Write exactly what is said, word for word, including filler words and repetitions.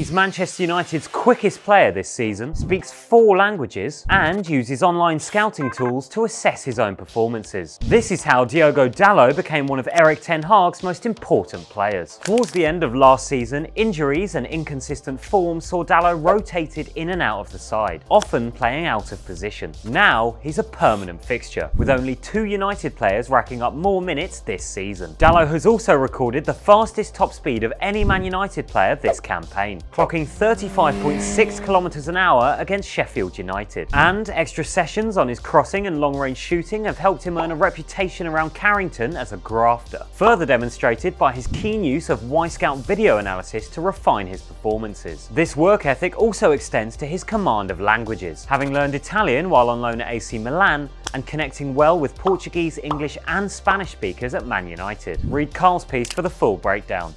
He's Manchester United's quickest player this season, speaks four languages, and uses online scouting tools to assess his own performances. This is how Diogo Dalot became one of Erik ten Hag's most important players. Towards the end of last season, injuries and inconsistent form saw Dalot rotated in and out of the side, often playing out of position. Now he's a permanent fixture, with only two United players racking up more minutes this season. Dalot has also recorded the fastest top speed of any Man United player this campaign, clocking thirty-five point six kilometres an hour against Sheffield United. And extra sessions on his crossing and long-range shooting have helped him earn a reputation around Carrington as a grafter, further demonstrated by his keen use of Wyscout video analysis to refine his performances. This work ethic also extends to his command of languages, having learned Italian while on loan at A C Milan and connecting well with Portuguese, English and Spanish speakers at Man United. Read Carl's piece for the full breakdown.